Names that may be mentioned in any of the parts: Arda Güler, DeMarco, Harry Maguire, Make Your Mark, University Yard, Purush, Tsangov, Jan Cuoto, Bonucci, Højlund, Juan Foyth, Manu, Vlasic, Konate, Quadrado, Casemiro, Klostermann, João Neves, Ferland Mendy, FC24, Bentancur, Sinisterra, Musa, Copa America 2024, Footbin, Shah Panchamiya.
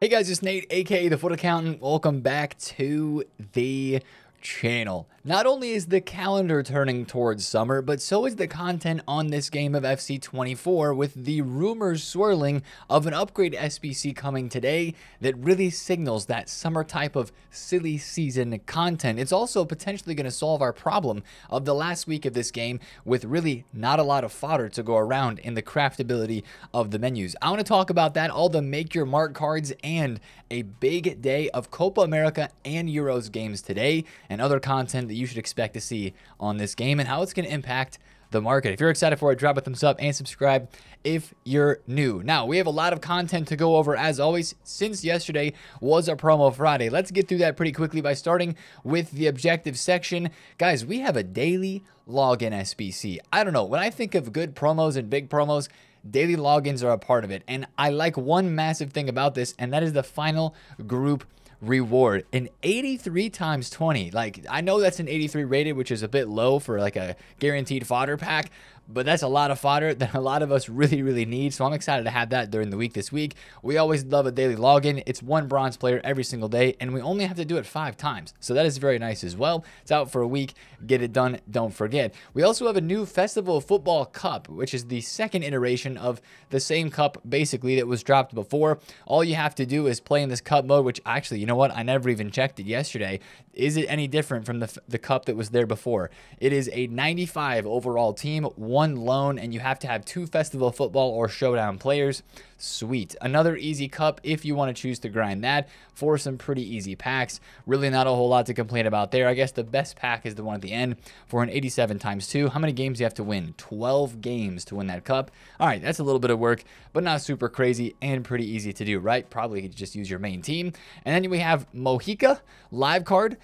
Hey guys, it's Nate, aka The Foot Accountant. Welcome back to the channel. Not only is the calendar turning towards summer, but so is the content on this game of FC24 with the rumors swirling of an upgrade SBC coming today that really signals that summer type of silly season content. It's also potentially going to solve our problem of the last week of this game with really not a lot of fodder to go around in the craftability of the menus. I want to talk about that, all the Make Your Mark cards, and a big day of Copa America and Euros games today, and other content that you should expect to see on this game and how it's going to impact the market. If you're excited for it, drop a thumbs up and subscribe if you're new. Now, we have a lot of content to go over as always, since yesterday was a promo Friday. Let's get through that pretty quickly by starting with the objective section. Guys, we have a daily login SBC. I don't know, when I think of good promos and big promos, daily logins are a part of it. And I like one massive thing about this, and that is the final group reward, an 83 times 20. Like, I know that's an 83 rated, which is a bit low for like a guaranteed fodder pack, but that's a lot of fodder that a lot of us really need. So I'm excited to have that during the week this week. We always love a daily login. It's one bronze player every single day, and we only have to do it 5 times, so that is very nice as well. It's out for a week. Get it done, don't forget. We also have a new Festival Football Cup, which is the second iteration of the same cup basically that was dropped before. All you have to do is play in this cup mode, which actually, you know what? I never even checked it yesterday. Is it any different from the cup that was there before? It is a 95 overall team, 1 loan, and you have to have 2 Festival Football or Showdown players. Sweet. Another easy cup if you want to choose to grind that for some pretty easy packs. Really not a whole lot to complain about there. I guess the best pack is the one at the end for an 87 times 2. How many games do you have to win? 12 games to win that cup. All right, that's a little bit of work, but not super crazy and pretty easy to do, right? Probably could just use your main team. And then we have Mojica, live card,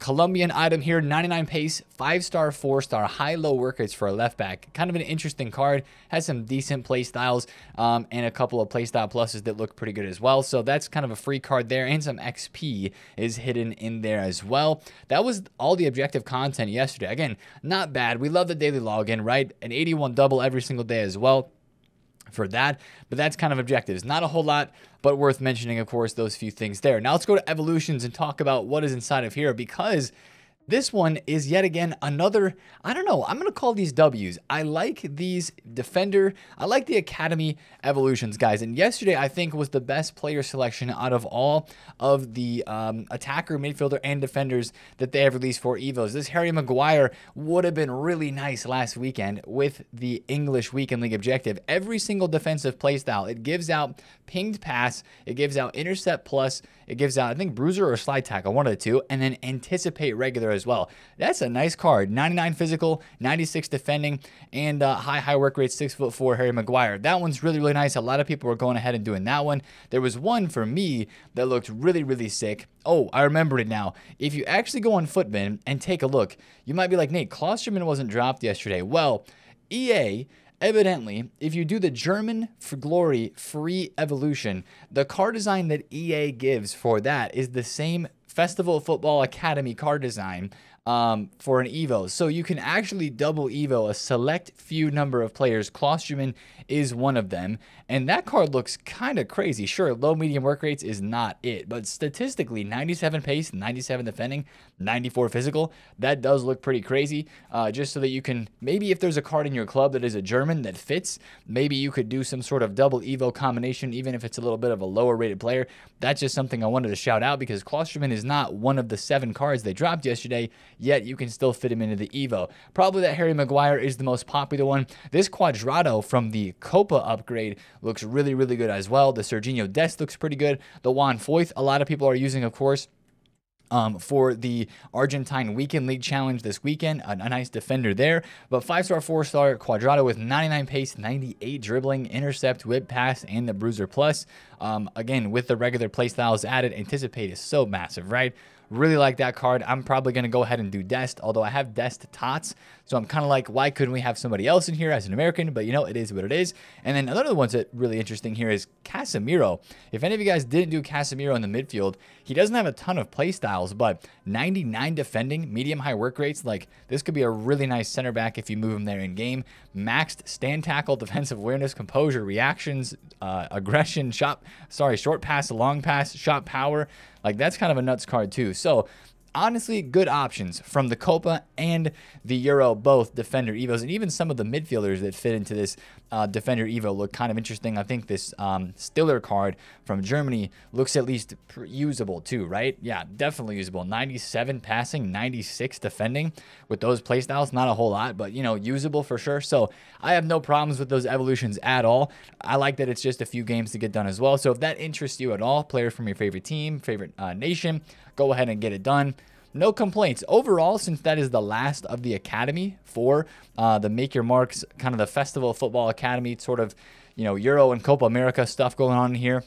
Colombian item here, 99 pace, 5-star, 4-star, high-low work rates for a left back. Kind of an interesting card. Has some decent play styles and a couple of playstyle pluses that look pretty good as well. So that's kind of a free card there, and some XP is hidden in there as well. That was all the objective content yesterday. Again, not bad. We love the daily login, right? An 81 double every single day as well for that, but that's kind of objectives. Not a whole lot, but worth mentioning, of course, those few things there. Now let's go to evolutions and talk about what is inside of here, because this one is yet again another, I don't know, I'm going to call these W's. I like these Defender. I like the Academy evolutions, guys. And yesterday, I think, was the best player selection out of all of the attacker, midfielder, and defenders that they have released for Evos. This Harry Maguire would have been really nice last weekend with the English Weekend League objective. Every single defensive playstyle, it gives out pinged pass, it gives out intercept plus, it gives out, I think, bruiser or slide tackle, one of the two, and then anticipate regular as well. That's a nice card. 99 physical, 96 defending, and high work rate, 6'4" Harry Maguire. That one's really nice. A lot of people were going ahead and doing that one. There was one for me that looked really sick. Oh, I remember it now. If you actually go on Footbin and take a look, you might be like, Nate, Klostermann wasn't dropped yesterday. Well, EA, evidently, if you do the German for Glory free evolution, the card design that EA gives for that is the same Festival Football Academy card design for an Evo. So you can actually double Evo a select few number of players. Klostermann is one of them. And that card looks kind of crazy. Sure, low medium work rates is not it, but statistically, 97 pace, 97 defending, 94 physical. That does look pretty crazy. Just so that you can, maybe if there's a card in your club that is a German that fits, maybe you could do some sort of double Evo combination, even if it's a little bit of a lower rated player. That's just something I wanted to shout out, because Klostermann is not one of the 7 cards they dropped yesterday, yet you can still fit him into the Evo. Probably that Harry Maguire is the most popular one. This Quadrado from the Copa upgrade looks really good as well. The Serginho Dest looks pretty good. The Juan Foyth, a lot of people are using, of course, for the Argentine Weekend League Challenge this weekend. A nice defender there. But 5-star, 4-star Quadrado with 99 pace, 98 dribbling, intercept, whip pass, and the Bruiser Plus. Again, with the regular playstyles added, anticipate is so massive, right? Really like that card. I'm probably going to go ahead and do Dest, although I have Dest Tots. So I'm kind of like, why couldn't we have somebody else in here as an American? But, you know, it is what it is. And then another one's that really interesting here is Casemiro. If any of you guys didn't do Casemiro in the midfield, he doesn't have a ton of play styles, but 99 defending, medium-high work rates. Like, this could be a really nice center back if you move him there in game. Maxed stand tackle, defensive awareness, composure, reactions, aggression, shot sorry, short pass to long pass, shot power. Like, that's kind of a nuts card too. So honestly, good options from the Copa and the Euro, both Defender Evos, and even some of the midfielders that fit into this Defender Evo look kind of interesting. I think this Stiller card from Germany looks at least usable too, right? Yeah, definitely usable. 97 passing, 96 defending with those playstyles. Not a whole lot, but, you know, usable for sure. So I have no problems with those evolutions at all. I like that it's just a few games to get done as well. So if that interests you at all, players from your favorite team, favorite nation, go ahead and get it done. No complaints overall, since that is the last of the academy for the Make Your Marks, kind of the Festival Football Academy, sort of, you know, Euro and Copa America stuff going on here.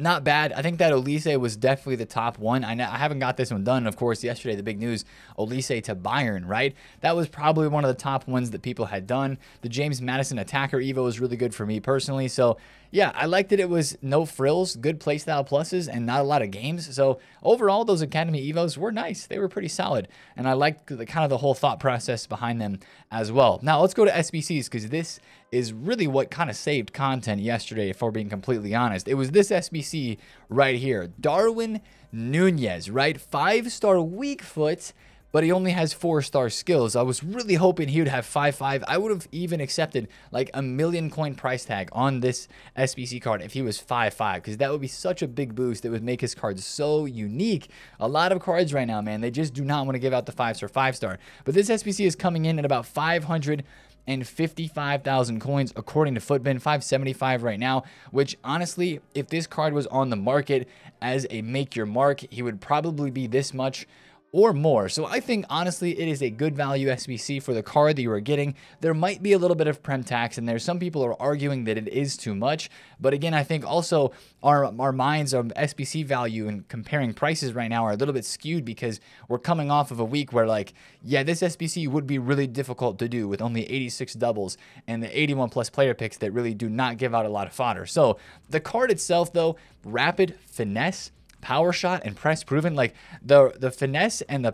Not bad. I think that Olise was definitely the top one. I haven't got this one done. Of course, yesterday, the big news, Olise to Bayern, right? That was probably one of the top ones that people had done. The James Madison Attacker Evo was really good for me personally. So yeah, I liked that it was no frills, good playstyle pluses, and not a lot of games. So overall, those Academy Evos were nice. They were pretty solid. And I liked the kind of the whole thought process behind them as well. Now let's go to SBCs, because this is really what kind of saved content yesterday, if we're being completely honest. It was this SBC right here. Darwin Nunez, right? 5-star weak foot, but he only has 4-star skills. I was really hoping he would have 5-5. I would have even accepted like a $1 million coin price tag on this SBC card if he was 5-5, because that would be such a big boost. That would make his card so unique. A lot of cards right now, man, they just do not want to give out the 5-star. But this SBC is coming in at about 555,000 coins, according to Footbin, 575 right now, which honestly, if this card was on the market as a Make Your Mark, he would probably be this much or more. So I think honestly, it is a good value SBC for the card that you are getting. There might be a little bit of prem tax in there. Some people are arguing that it is too much, but again, I think also our minds on SBC value and comparing prices right now are a little bit skewed, because we're coming off of a week where, like, yeah, this SBC would be really difficult to do with only 86 doubles and the 81+ player picks that really do not give out a lot of fodder. So the card itself though, rapid, finesse, power shot, and press proven. Like, the finesse and the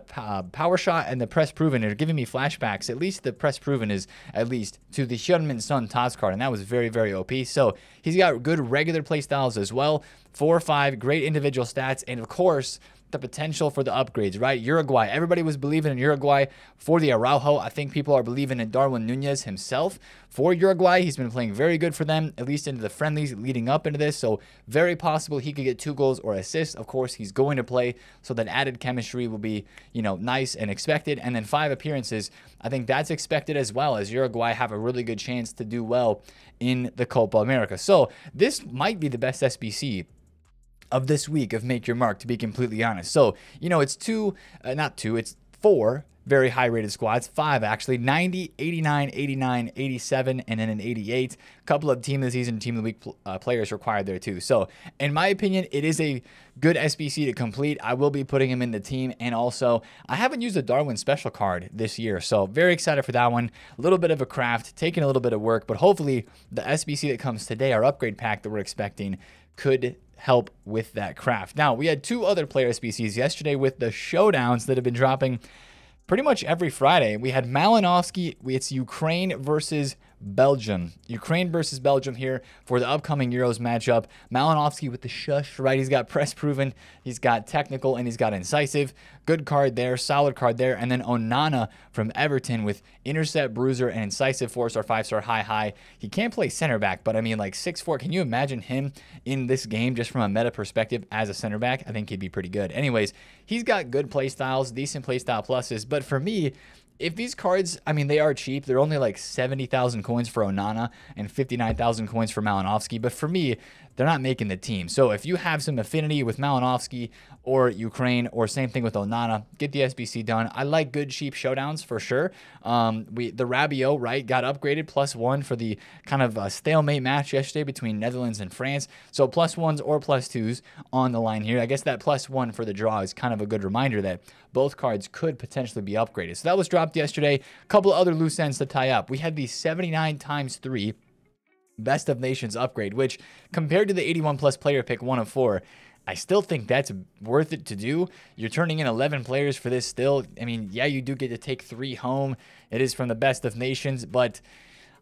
power shot and the press proven are giving me flashbacks. At least the press proven is at least to the Hyunmin Sun Taz card, and that was very, very OP. So he's got good regular play styles as well. 4 or 5 great individual stats, and of course the potential for the upgrades, right? Uruguay, everybody was believing in Uruguay for the Araujo. I think people are believing in Darwin Nunez himself for Uruguay. He's been playing very good for them, at least into the friendlies leading up into this. So very possible he could get 2 goals or assists. Of course, he's going to play, so that added chemistry will be, you know, nice and expected. And then 5 appearances, I think that's expected as well, as Uruguay have a really good chance to do well in the Copa America. So this might be the best SBC of this week of Make Your Mark, to be completely honest. So, you know, it's 4 very high rated squads, 5 actually, 90, 89, 89, 87, and then an 88. A couple of team of the season, team of the week players required there too. So in my opinion, it is a good SBC to complete. I will be putting him in the team. And also, I haven't used a Darwin special card this year, so very excited for that one. A little bit of a craft, taking a little bit of work, but hopefully the SBC that comes today, our upgrade pack that we're expecting, could help with that craft. Now, we had 2 other player SBCs yesterday with the showdowns that have been dropping pretty much every Friday. We had Malinovsky. It's Ukraine versus Belgium. Ukraine versus Belgium here for the upcoming Euros matchup. Malinovsky with the shush, right? He's got press proven, he's got technical, and he's got incisive. Good card there, solid card there. And then Onana from Everton with intercept, bruiser, and incisive, 4-star, 5-star, high. He can't play center back, but I mean, like 6'4". Can you imagine him in this game just from a meta perspective as a center back? I think he'd be pretty good. Anyways, he's got good play styles, decent play style pluses. But for me, if these cards, I mean, they are cheap. They're only like 70,000 coins for Onana and 59,000 coins for Malinovsky. But for me, they're not making the team. So if you have some affinity with Malinovsky or Ukraine, or same thing with Onana, get the SBC done. I like good cheap showdowns for sure. The Rabiot, right, got upgraded, +1 for the kind of stalemate match yesterday between Netherlands and France. So +1s or +2s on the line here. I guess that +1 for the draw is kind of a good reminder that both cards could potentially be upgraded. So that was dropped yesterday. A couple other loose ends to tie up. We had the 79x3 Best of Nations upgrade, which compared to the 81+ player pick 1 of 4, I still think that's worth it to do. You're turning in 11 players for this still. I mean, yeah, you do get to take 3 home. It is from the Best of Nations, but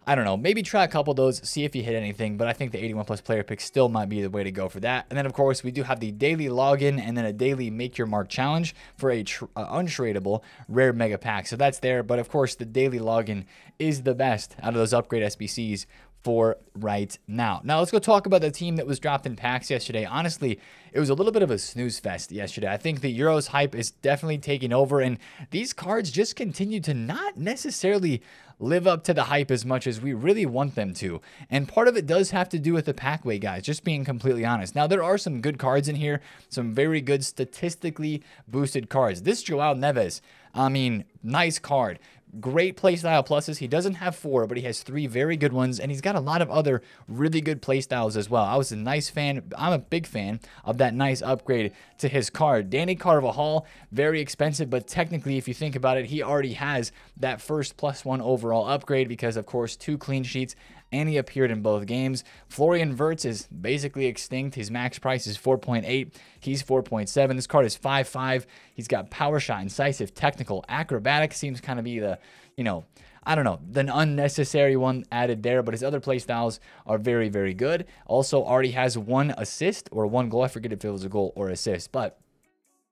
I don't know, maybe try a couple of those, see if you hit anything, but I think the 81 plus player pick still might be the way to go for that. And then, of course, we do have the daily login and then a daily Make Your Mark challenge for a untradeable rare mega pack. So that's there, but of course, the daily login is the best out of those upgrade SBCs for right now. Now let's go talk about the team that was dropped in packs yesterday. Honestly, it was a little bit of a snooze fest yesterday. I think the Euros hype is definitely taking over, and these cards just continue to not necessarily live up to the hype as much as we really want them to. And part of it does have to do with the pack weight, guys, just being completely honest. Now, there are some good cards in here, some very good statistically boosted cards. This João Neves, I mean, nice card. Great playstyle pluses. He doesn't have 4, but he has 3 very good ones, and he's got a lot of other really good playstyles as well. I was a nice fan. I'm a big fan of that nice upgrade to his card. Danny Carvajal, very expensive, but technically, if you think about it, he already has that first +1 overall upgrade because, of course, 2 clean sheets, and he appeared in both games. Florian Wirtz is basically extinct. His max price is 4.8. He's 4.7. This card is 5.5. He's got power shot, incisive, technical, acrobatic. Seems kind of be the, you know, I don't know, an unnecessary one added there, but his other play styles are very, very good. Also already has 1 assist or 1 goal. I forget if it was a goal or assist, but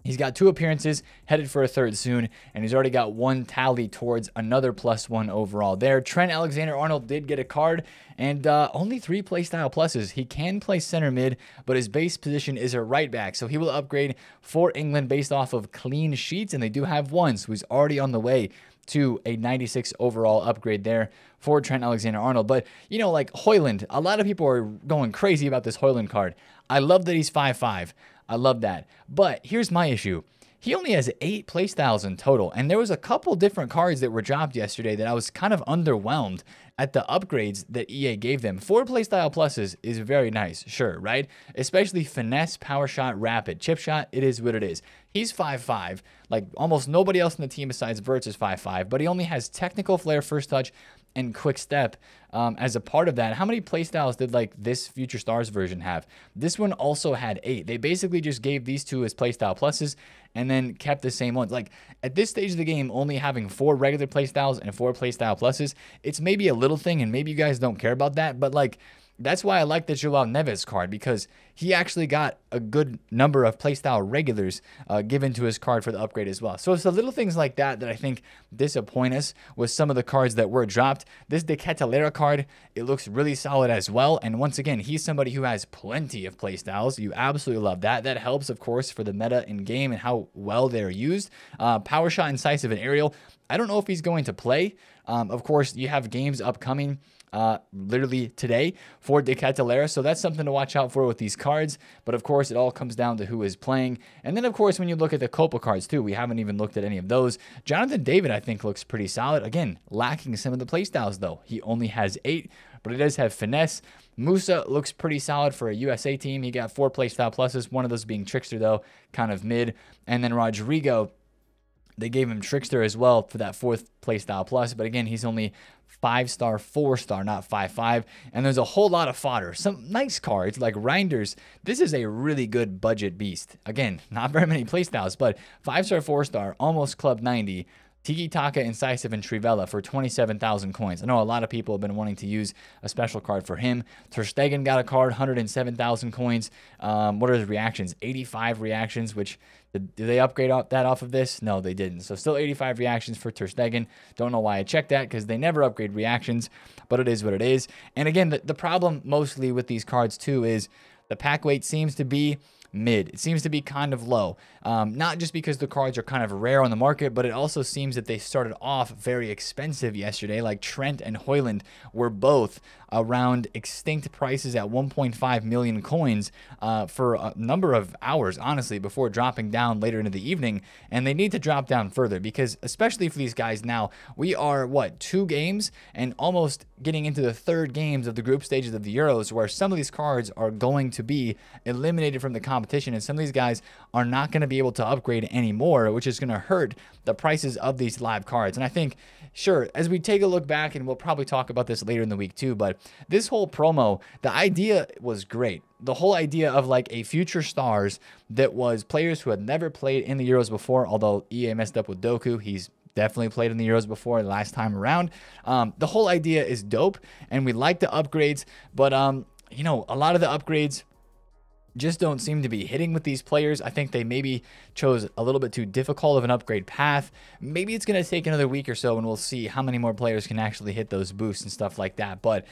he's got 2 appearances, headed for a 3rd soon, and he's already got 1 tally towards another +1 overall there. Trent Alexander-Arnold did get a card, and only 3 playstyle pluses. He can play center mid, but his base position is a right back, so he will upgrade for England based off of clean sheets, and they do have 1, so he's already on the way to a 96 overall upgrade there for Trent Alexander-Arnold. But, you know, like Højlund, a lot of people are going crazy about this Højlund card. I love that he's 5'5". I love that. But here's my issue. He only has 8 playstyles in total, and there was a couple different cards that were dropped yesterday that I was kind of underwhelmed at the upgrades that EA gave them. 4 playstyle pluses is very nice, sure, right? Especially finesse, power shot, rapid, chip shot, it is what it is. He's 5'5", like almost nobody else in the team besides Wirtz is 5'5", but he only has technical flair, first touch, and quick step as a part of that. How many playstyles did like this Future Stars version have? This one also had 8. They basically just gave these 2 as playstyle pluses and then kept the same ones. Like at this stage of the game, only having 4 regular playstyles and 4 playstyle pluses, it's maybe a little thing and maybe you guys don't care about that, but like that's why I like the Joao Neves card, because he actually got a good number of playstyle regulars given to his card for the upgrade as well. So it's the little things like that that I think disappoint us with some of the cards that were dropped. This De Ketelaere card, it looks really solid as well. And once again, he's somebody who has plenty of playstyles. You absolutely love that. That helps, of course, for the meta in game and how well they're used. Power shot, incisive, and aerial. I don't know if he's going to play. Of course, you have games upcoming literally today for De Ketelaere, so that's something to watch out for with these cards. But of course, it all comes down to who is playing. And then, of course, when you look at the Copa cards too, we haven't even looked at any of those. Jonathan David, I think, looks pretty solid. Again, lacking some of the playstyles though. He only has 8, but he does have finesse. Musa looks pretty solid for a USA team. He got 4 playstyle pluses, one of those being trickster though, kind of mid. And then Rodrigo, they gave him trickster as well for that 4th playstyle plus, but again, he's only 5-star, 4-star, not 5.5. And there's a whole lot of fodder. Some nice cards like Reinders. This is a really good budget beast. Again, not very many playstyles, but 5-star, 4-star, almost Club 90. Tiki Taka, Incisive, and Trivella for 27,000 coins. I know a lot of people have been wanting to use a special card for him. Ter Stegen got a card, 107,000 coins. What are his reactions? 85 reactions, which did they upgrade that off of this? No, they didn't. So still 85 reactions for Ter Stegen. Don't know why I checked that because they never upgrade reactions, but it is what it is. And again, the problem mostly with these cards too is the pack weight seems to be mid. It seems to be kind of low, not just because the cards are kind of rare on the market, but it also seems that they started off very expensive yesterday. Like Trent and Højlund were both around extinct prices at 1.5 million coins for a number of hours, honestly, before dropping down later into the evening. And they need to drop down further because, especially for these guys now, we are, what, 2 games and almost getting into the 3rd games of the group stages of the Euros, where some of these cards are going to be eliminated from the competition, and some of these guys are not going to be able to upgrade anymore, which is going to hurt the prices of these live cards. And I think, sure, as we take a look back, and we'll probably talk about this later in the week too, but this whole promo, the idea was great. The whole idea of like a Future Stars that was players who had never played in the Euros before, although EA messed up with Doku. He's Definitely played in the Euros before, last time around. The whole idea is dope, and we like the upgrades, but you know, a lot of the upgrades just don't seem to be hitting with these players. I think they maybe chose a little bit too difficult of an upgrade path. Maybe it's going to take another week or so, and we'll see how many more players can actually hit those boosts and stuff like that. But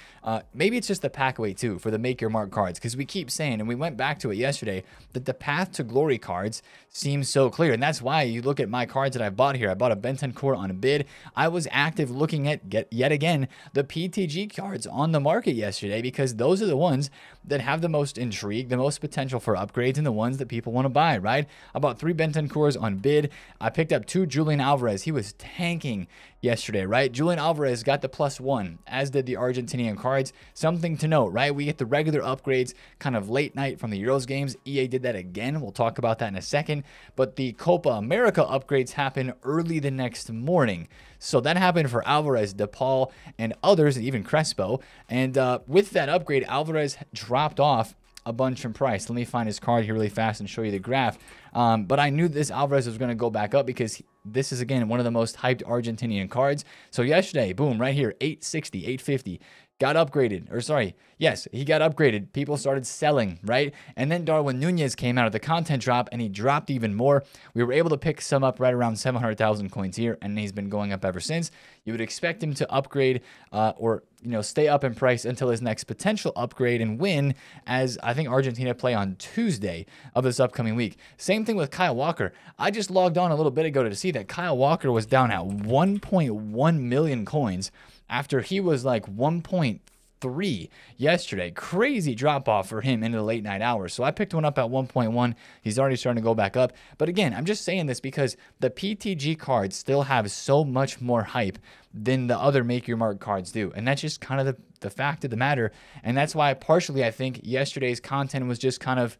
maybe it's just the pack away too for the Make Your Mark cards, because we keep saying, and we went back to it yesterday, that the path to glory cards seems so clear. And that's why you look at my cards that I bought here. I bought a Bentancur on a bid. I was active looking at, yet again, the PTG cards on the market yesterday, because those are the ones that have the most intrigue, the most potential for upgrades, and the ones that people want to buy, right? I bought 3 Bentancurs on bid. I picked up 2 Julian Alvarez. He was tanking yesterday, right? Julian Alvarez got the +1, as did the Argentinian cards. Something to note, right? We get the regular upgrades kind of late night from the Euros games. EA did that again. We'll talk about that in a second. But the Copa America upgrades happen early the next morning. So that happened for Alvarez, DePaul, and others, and even Crespo. And with that upgrade, Alvarez dropped off a bunch in price. Let me find his card here really fast and show you the graph. But I knew this Alvarez was going to go back up, because this is, again, one of the most hyped Argentinian cards. So yesterday, boom, right here, 860, 850. Got upgraded, or sorry, yes, he got upgraded. People started selling, right? And then Darwin Nunez came out of the content drop, and he dropped even more. We were able to pick some up right around 700,000 coins here, and he's been going up ever since. You would expect him to upgrade or, you know, stay up in price until his next potential upgrade and win, as I think Argentina play on Tuesday of this upcoming week. Same thing with Kyle Walker. I just logged on a little bit ago to see that Kyle Walker was down at 1.1 million coins after he was like 1.3 yesterday. Crazy drop-off for him into the late-night hours. So I picked one up at 1.1. He's already starting to go back up. But again, I'm just saying this because the PTG cards still have so much more hype than the other Make Your Mark cards do. And that's just kind of the fact of the matter. And that's why, partially, I think yesterday's content was just kind of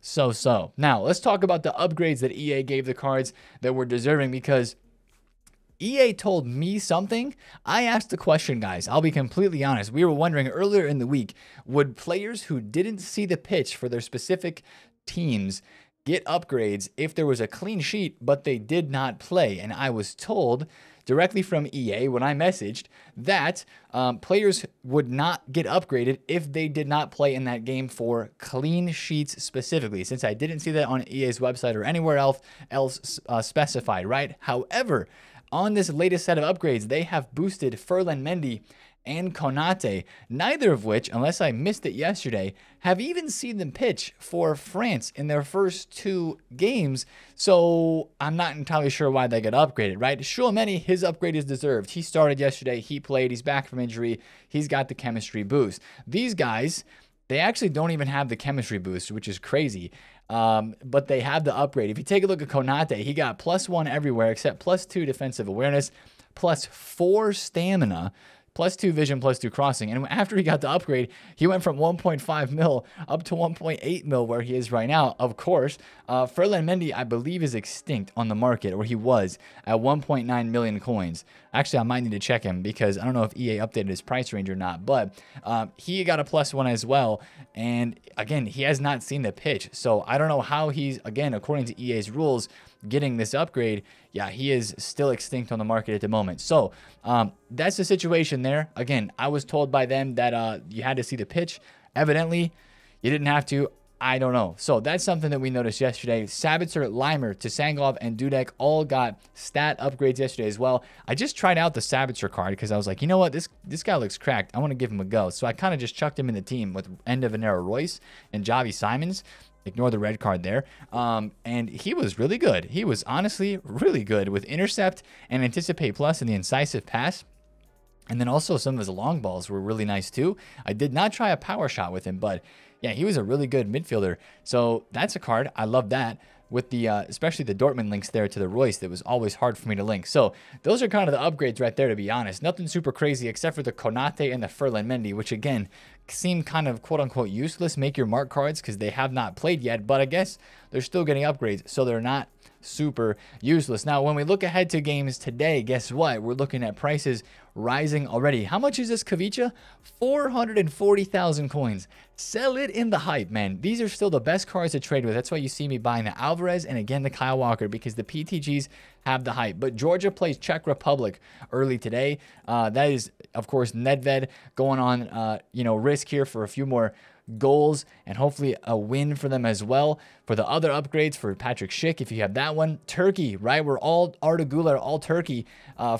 so-so. Now, let's talk about the upgrades that EA gave the cards that were deserving, because EA told me something. I asked the question, guys. I'll be completely honest. We were wondering earlier in the week, would players who didn't see the pitch for their specific teams get upgrades if there was a clean sheet, but they did not play? And I was told directly from EA when I messaged that players would not get upgraded if they did not play in that game for clean sheets specifically, since I didn't see that on EA's website or anywhere else specified, right? However, on this latest set of upgrades, they have boosted Ferland Mendy and Konate, neither of which, unless I missed it yesterday, have even seen them pitch for France in their first 2 games. So I'm not entirely sure why they got upgraded, right? Szoboszlai, his upgrade is deserved. He started yesterday. He played. He's back from injury. He's got the chemistry boost. These guys, they actually don't even have the chemistry boost, which is crazy. But they have the upgrade. If you take a look at Konate, he got +1 everywhere except +2 defensive awareness, +4 stamina, +2 vision, +2 crossing. And after he got the upgrade, he went from 1.5 mil up to 1.8 mil where he is right now. Of course, Ferland Mendy, I believe, is extinct on the market, or he was at 1.9 million coins. Actually, I might need to check him because I don't know if EA updated his price range or not, but he got a +1 as well. And again, he has not seen the pitch. So I don't know how he's, again, according to EA's rules, getting this upgrade. Yeah, he is still extinct on the market at the moment. So that's the situation there. Again, I was told by them that you had to see the pitch. Evidently, you didn't have to. I don't know. So that's something that we noticed yesterday. Sabitzer, Leimer, Tsangov, and Dudek all got stat upgrades yesterday as well. I just tried out the Sabitzer card because I was like, you know what? This guy looks cracked. I want to give him a go. So I kind of just chucked him in the team with end of an era Royce and Javi Simons. Ignore the red card there. And he was really good. He was honestly really good with intercept and anticipate plus and the incisive pass. And then also some of his long balls were really nice too. I did not try a power shot with him, but yeah, he was a really good midfielder. So that's a card. I love that. With the, especially the Dortmund links there to the Royce, that was always hard for me to link. So those are kind of the upgrades right there, to be honest. Nothing super crazy except for the Konate and the Ferland Mendy, which again seem kind of quote unquote useless Make Your Mark cards because they have not played yet, but I guess they're still getting upgrades. So they're not super useless. Now, when we look ahead to games today, guess what? We're looking at prices rising already. How much is this Kavicha? 440,000 coins. Sell it in the hype, man. These are still the best cards to trade with. That's why you see me buying the Alvarez and again the Kyle Walker, because the PTGs have the hype. But Georgia plays Czech Republic early today. That is, of course, Nedved going on, you know, risk here for a few more goals and hopefully a win for them as well. For the other upgrades for Patrick Schick, if you have that one, Turkey, right? We're all Arda Güler, all Turkey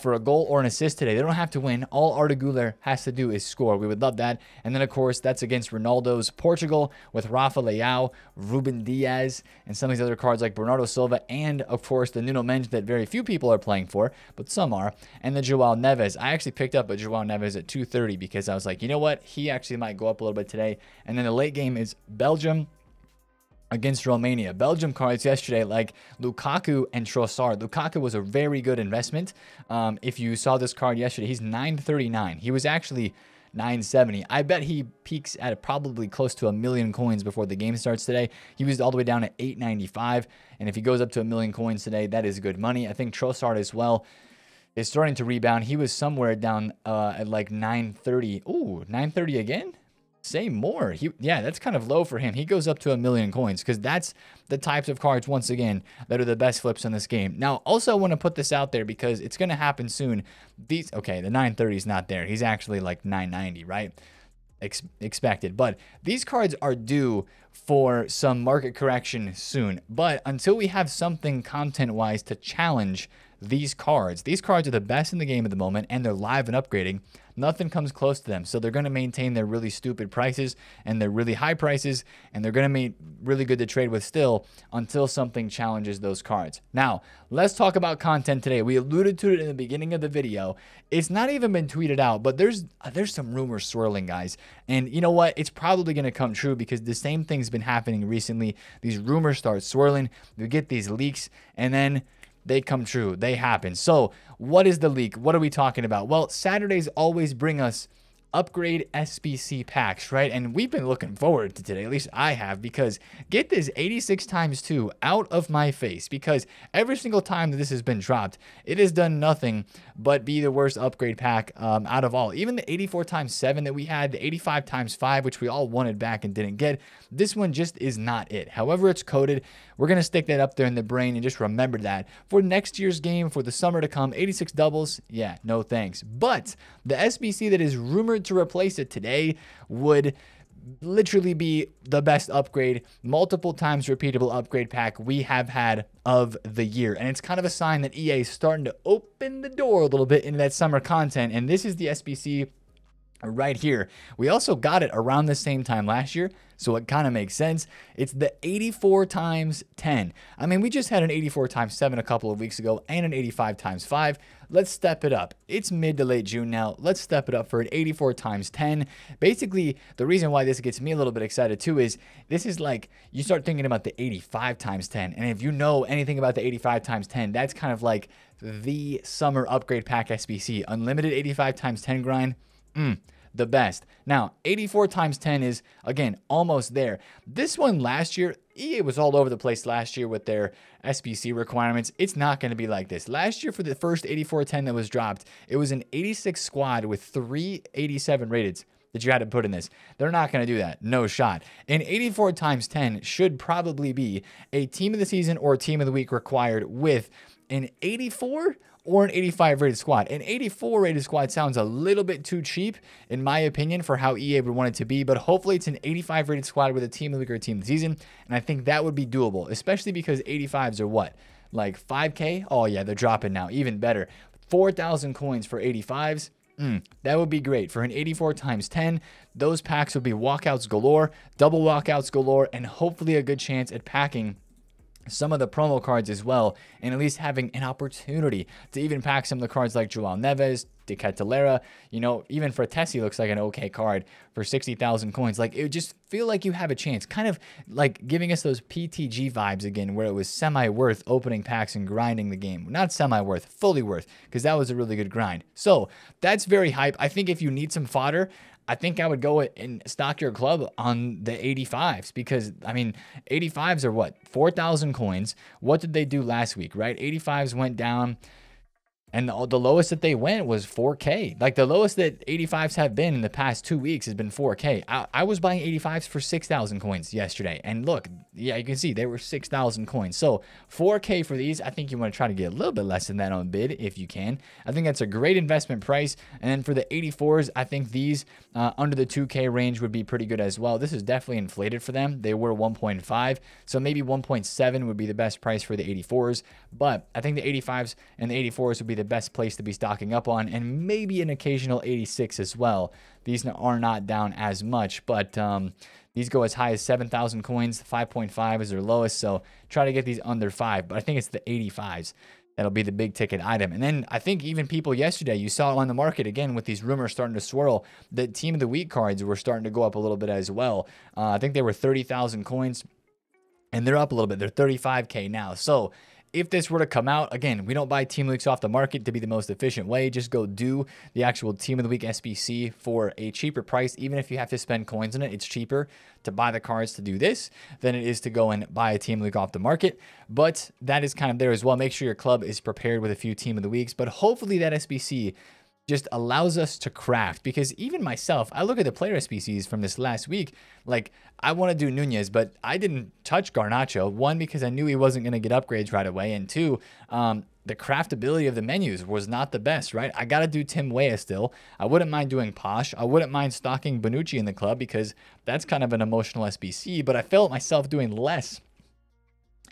for a goal or an assist today. They don't have to win. All Arda Güler has to do is score. We would love that. And then, of course, that's against Ronaldo's Portugal with Rafa Leao, Ruben Diaz, and some of these other cards like Bernardo Silva and, of course, the Nuno Mendes that very few people are playing for, but some are, and the João Neves. I actually picked up a João Neves at 230 because I was like, you know what? He actually might go up a little bit today. And then the late game is Belgium against Romania. Belgium cards yesterday like Lukaku and Trossard. Lukaku was a very good investment. If you saw this card yesterday, he's 939. He was actually 970. I bet he peaks at probably close to 1,000,000 coins before the game starts today. He was all the way down at 895. And if he goes up to 1,000,000 coins today, that is good money. I think Trossard as well is starting to rebound. He was somewhere down at like 930. Ooh, 930 again? Say more. Yeah, that's kind of low for him. He goes up to 1,000,000 coins because that's the types of cards, once again, that are the best flips in this game. Now, also want to put this out there because it's going to happen soon. These, okay, the 930 is not there. He's actually like 990, right? Expected. But these cards are due for some market correction soon. But until we have something content-wise to challenge these cards are the best in the game at the moment, and they're live and upgrading. Nothing comes close to them, so they're going to maintain their really stupid prices and their really high prices, and they're going to be really good to trade with still until something challenges those cards. Now, let's talk about content today. We alluded to it in the beginning of the video. It's not even been tweeted out, but there's some rumors swirling, guys, and you know what? It's probably going to come true because the same thing's been happening recently. These rumors start swirling. You get these leaks, and then they come true. They happen. So what is the leak? What are we talking about? Well, Saturdays always bring us upgrade SBC packs, right? And we've been looking forward to today, at least I have, because get this 86x2 out of my face, because every single time that this has been dropped, it has done nothing but be the worst upgrade pack out of all. Even the 84x7 that we had, the 85x5, which we all wanted back and didn't get, this one just is not it. However it's coded, we're going to stick that up there in the brain and just remember that for next year's game, for the summer to come. 86 doubles, yeah, no thanks. But the SBC that is rumored to replace it today would literally be the best upgrade, multiple times repeatable upgrade pack we have had of the year. And it's kind of a sign that EA is starting to open the door a little bit into that summer content. And this is the SBC right here. We also got it around the same time last year, so it kind of makes sense. It's the 84x10. I mean, we just had an 84x7 a couple of weeks ago and an 85x5. Let's step it up. It's mid to late June now. Let's step it up for an 84x10. Basically, the reason why this gets me a little bit excited too is this is like you start thinking about the 85x10. And if you know anything about the 85x10, that's kind of like the summer upgrade pack SBC. Unlimited 85x10 grind. The best. Now, 84x10 is, again, almost there. This one last year, EA was all over the place last year with their SBC requirements. It's not going to be like this. Last year, for the first 84x10 that was dropped, it was an 86 squad with 3 87 rateds that you had to put in this. They're not going to do that. No shot. An 84x10 should probably be a team of the season or team of the week required with an 84 or an 85 rated squad. An 84 rated squad sounds a little bit too cheap, in my opinion, for how EA would want it to be, but hopefully it's an 85 rated squad with a team of the week or a team of the season, and I think that would be doable, especially because 85s are what? Like 5K? Oh yeah, they're dropping now, even better. 4,000 coins for 85s. That would be great. For an 84x10, those packs would be walkouts galore, double walkouts galore, and hopefully a good chance at packing some of the promo cards as well, and at least having an opportunity to even pack some of the cards like João Neves, De Ketelaere, you know, even Fratesi looks like an okay card for 60,000 coins. Like, it would just feel like you have a chance, kind of like giving us those PTG vibes again, where it was semi-worth opening packs and grinding the game. Not semi-worth, fully worth, because that was a really good grind. So that's very hype. I think if you need some fodder, I think I would go and stock your club on the 85s because, I mean, 85s are what? 4,000 coins. What did they do last week, right? 85s went down, and the lowest that they went was 4K. Like, the lowest that 85s have been in the past 2 weeks has been 4K. I was buying 85s for 6,000 coins yesterday. And look, yeah, you can see they were 6,000 coins. So 4K for these, I think you want to try to get a little bit less than that on bid if you can. I think that's a great investment price. And then for the 84s, I think these under the 2K range would be pretty good as well. This is definitely inflated for them. They were 1.5. So maybe 1.7 would be the best price for the 84s. But I think the 85s and the 84s would be the best place to be stocking up on, and maybe an occasional 86 as well. These are not down as much, but these go as high as 7,000 coins. 5.5 is their lowest, so try to get these under 5, but I think it's the 85s that'll be the big ticket item. And then I think even people yesterday, you saw on the market again with these rumors starting to swirl, the team of the week cards were starting to go up a little bit as well. I think they were 30,000 coins, and they're up a little bit. They're 35K now. So if this were to come out, again, we don't buy team leaks off the market to be the most efficient way. Just go do the actual team of the week SBC for a cheaper price. Even if you have to spend coins on it, it's cheaper to buy the cards to do this than it is to go and buy a team leak off the market. But that is kind of there as well. Make sure your club is prepared with a few team of the weeks. But hopefully that SBC just allows us to craft, because even myself, I look at the player SBCs from this last week. Like, I want to do Nunez, but I didn't touch Garnacho. One, because I knew he wasn't going to get upgrades right away. And two, the craftability of the menus was not the best, right? I got to do Tim Weah still. I wouldn't mind doing Posh. I wouldn't mind stocking Bonucci in the club because that's kind of an emotional SBC, but I felt myself doing less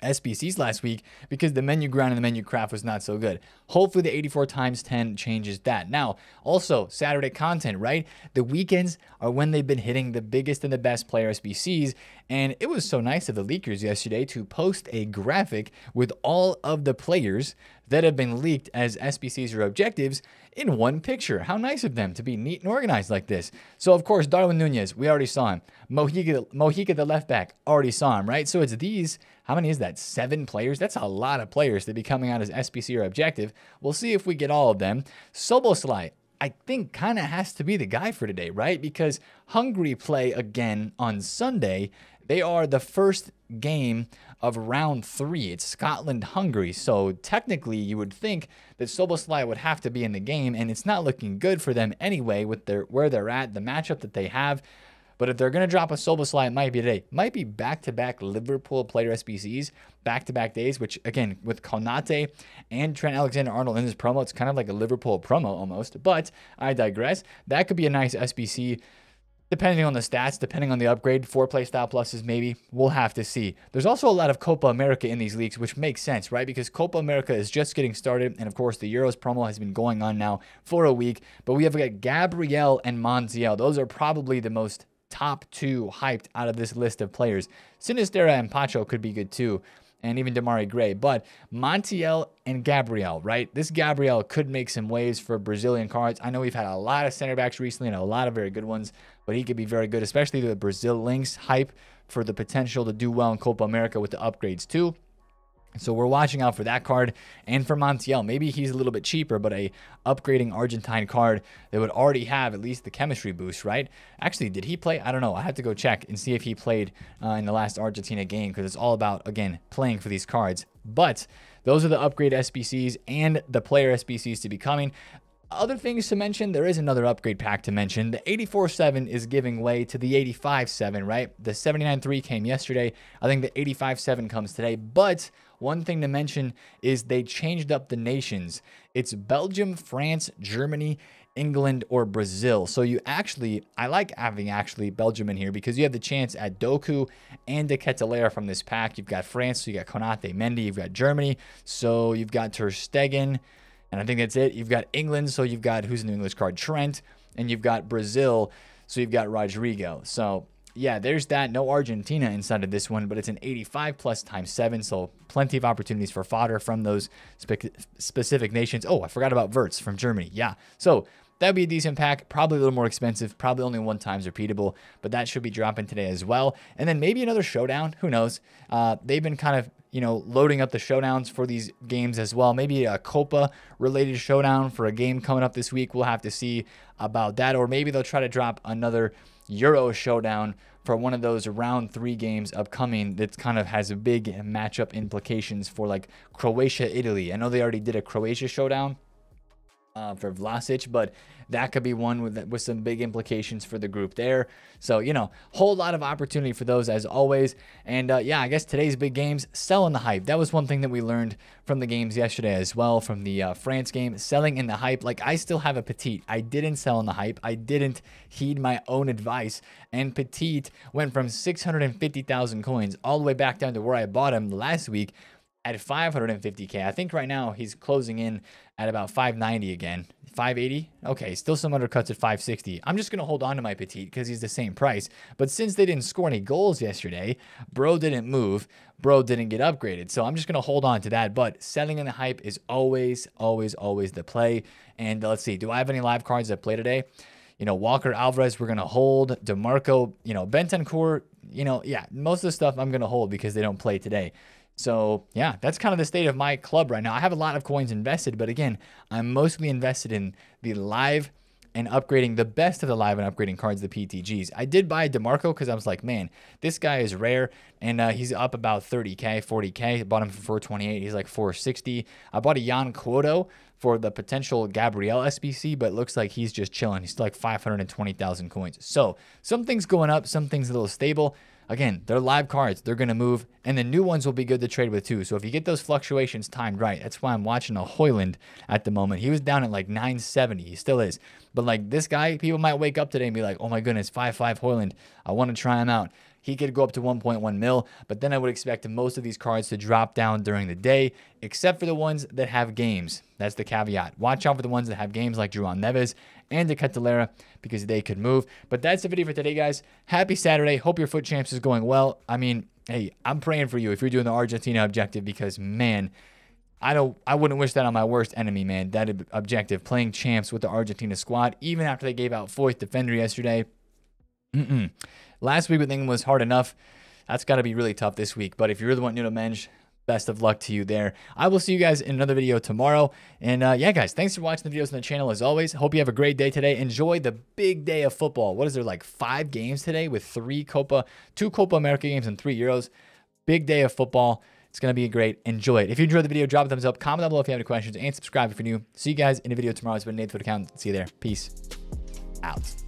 SBCs last week because the menu grind and the menu craft was not so good. Hopefully the 84x10 changes that. Now, also Saturday content, right? The weekends are when they've been hitting the biggest and the best player SBCs. And it was so nice of the leakers yesterday to post a graphic with all of the players that have been leaked as SBCs or objectives in one picture. How nice of them to be neat and organized like this. So, of course, Darwin Nunez, we already saw him. Mojica, the left back, already saw him, right? So it's these, how many is that? 7 players? That's a lot of players to be coming out as SBC or objective. We'll see if we get all of them. Szoboszlai, I think, kind of has to be the guy for today, right? Because Hungary play again on Sunday. They are the first game of round 3. It's Scotland-Hungary. So technically, you would think that Szoboszlai would have to be in the game, and it's not looking good for them anyway with their where they're at, the matchup that they have. But if they're going to drop a Szoboszlai, it might be today. Might be back-to-back Liverpool player SBCs, back-to-back days, which, again, with Konate and Trent Alexander-Arnold in this promo, it's kind of like a Liverpool promo almost. But I digress. That could be a nice SBC. Depending on the stats, depending on the upgrade, 4 playstyle pluses maybe, we'll have to see. There's also a lot of Copa America in these leagues, which makes sense, right? Because Copa America is just getting started, and of course the Euros promo has been going on now for a week, but we have got Gabriel and Montiel. Those are probably the most top 2 hyped out of this list of players. Sinisterra and Pacho could be good too, and even Damari Gray, but Montiel and Gabriel, right? This Gabriel could make some waves for Brazilian cards. I know we've had a lot of center backs recently and a lot of very good ones, but he could be very good, especially the Brazil links hype for the potential to do well in Copa America with the upgrades too. So we're watching out for that card and for Montiel. Maybe he's a little bit cheaper, but a upgrading Argentine card that would already have at least the chemistry boost, right? Actually, did he play? I don't know. I have to go check and see if he played in the last Argentina game, because it's all about, again, playing for these cards. But those are the upgrade SBCs and the player SBCs to be coming. Other things to mention, there is another upgrade pack to mention. The 84-7 is giving way to the 85-7, right? The 79-3 came yesterday. I think the 85-7 comes today. But one thing to mention is they changed up the nations. It's Belgium, France, Germany, England, or Brazil. So you actually, I like having actually Belgium in here because you have the chance at Doku and De Ketelaere from this pack. You've got France, so you got Konate, Mendy, you've got Germany, so you've got Ter Stegen. And I think that's it. You've got England, so you've got, who's in the English card? Trent. And you've got Brazil, so you've got Rodrigo. So, yeah, there's that. No Argentina inside of this one, but it's an 85+ x7, so plenty of opportunities for fodder from those specific nations. Oh, I forgot about Wirtz from Germany. Yeah, so that'd be a decent pack, probably a little more expensive, probably only 1x repeatable, but that should be dropping today as well. And then maybe another showdown, who knows? They've been kind of, you know, loading up the showdowns for these games as well. Maybe a Copa related showdown for a game coming up this week. We'll have to see about that. Or maybe they'll try to drop another Euro showdown for one of those round 3 games upcoming that kind of has a big matchup implications for like Croatia, Italy. I know they already did a Croatia showdown for Vlasic, but that could be one with some big implications for the group there. So, you know, whole lot of opportunity for those as always. And yeah, I guess today's big games, selling the hype. That was one thing that we learned from the games yesterday as well, from the France game, selling in the hype. Like, I still have a Petite. I didn't sell in the hype. I didn't heed my own advice. And Petite went from 650,000 coins all the way back down to where I bought him last week at 550K. I think right now he's closing in at about 590 again, 580. Okay, still some undercuts at 560. I'm just going to hold on to my Petite because he's the same price. But since they didn't score any goals yesterday, bro didn't move, bro didn't get upgraded. So I'm just going to hold on to that. But selling in the hype is always, always, always the play. And let's see, do I have any live cards that play today? You know, Walker, Alvarez, we're going to hold. DeMarco, you know, Bentancur, you know, yeah, most of the stuff I'm going to hold because they don't play today. So yeah, that's kind of the state of my club right now. I have a lot of coins invested, but again, I'm mostly invested in the live and upgrading the best of the live and upgrading cards, the PTGs. I did buy DeMarco because I was like, man, this guy is rare, and he's up about 30K, 40K. I bought him for 428. He's like 460. I bought a Jan Cuoto for the potential Gabriel SBC, but it looks like he's just chilling. He's still like 520,000 coins. So some things going up, some things a little stable. Again, they're live cards. They're going to move, and the new ones will be good to trade with too. So if you get those fluctuations timed right, that's why I'm watching a Haaland at the moment. He was down at like 970. He still is. But like this guy, people might wake up today and be like, oh my goodness, 5.5 Haaland. I want to try him out. He could go up to 1.1 mil, but then I would expect most of these cards to drop down during the day, except for the ones that have games. That's the caveat. Watch out for the ones that have games like João Neves and De Ketelaere because they could move. But that's the video for today, guys. Happy Saturday. Hope your foot champs is going well. I mean, hey, I'm praying for you if you're doing the Argentina objective because, man, I wouldn't wish that on my worst enemy, man. That objective, playing champs with the Argentina squad, even after they gave out fourth defender yesterday. Last week with England was hard enough. That's got to be really tough this week. But if you really want new to mention, best of luck to you there. I will see you guys in another video tomorrow. And yeah, guys, thanks for watching the videos on the channel as always. Hope you have a great day today. Enjoy the big day of football. What is there, like 5 games today with 2 Copa America games and 3 Euros? Big day of football. It's going to be great. Enjoy it. If you enjoyed the video, drop a thumbs up. Comment down below if you have any questions. And subscribe if you're new. See you guys in a video tomorrow. It's been Nate's Foot Account. See you there. Peace out.